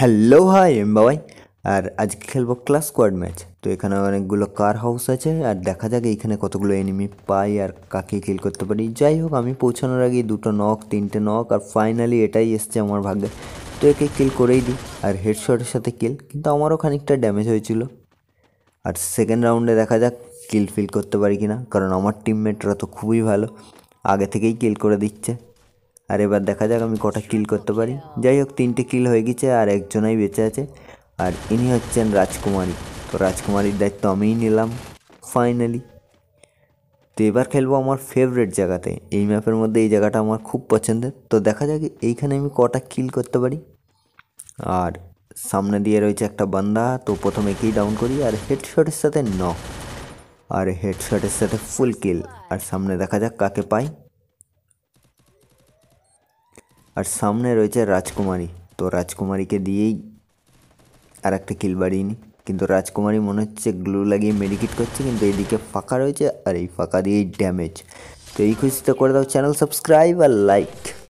Hello hi Babai और आज खेल क्लाश स्क्वाड मैच तो ये अनेकगुलो कार हाउस आज है देखा जाए कतगुलो एनिमी पाई और काके किल करते पारी जाइहोक हमें पहुँचानोर आगे दुटो नक तीनटे नक और फाइनली एटाई एसेछे आमार भाग्ये तो एके किल करेई दी और हेडशॉटेर साथे किल किन्तु आमारो खानिकटा डैमेज हयेछिलो और सेकेंड राउंडे देखा जाक किल फिल करते पारी किना कारण आमार टीममेटरा तो खूबई भालो आगे थेकेई किल करे दिच्छे और एबार देखा जाक आमी कटा किल करते पारी जाइहोक तीनटे किल हो गेछे और एकजनई बेचे आछे और इनी हच्छेन राजकुमारी तो राजकुमारीर दायित्व आमिई निलाम फाइनली। तो एबार खेलबो आमार फेवरेट जायगाते एई मैपेर मध्य एई जायगाटा आमार खूब पछंदेर तो देखा जाक एइखाने आमी कटा किल करते पारी और सामने दिये रयेछे एकटा बान्दा तो प्रथमे एकेई डाउन करी और हेडशटेर साथे नक और हेडशटेर साथे फुल किल और सामने देखा जाक काके पाई और सामने रही है राजकुमारी तो राजकुमारी के दिए और एक किल बाड़िए क्योंकि राजकुमारी मन हे ग्लू लागिए मेडिकेट कर फाका रही है और ये फाका दिए डैमेज तो खुशी तो कर दाओ चैनल सब्सक्राइब और लाइक।